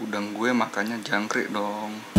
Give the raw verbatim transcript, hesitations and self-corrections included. Udang gue makannya jangkrik dong.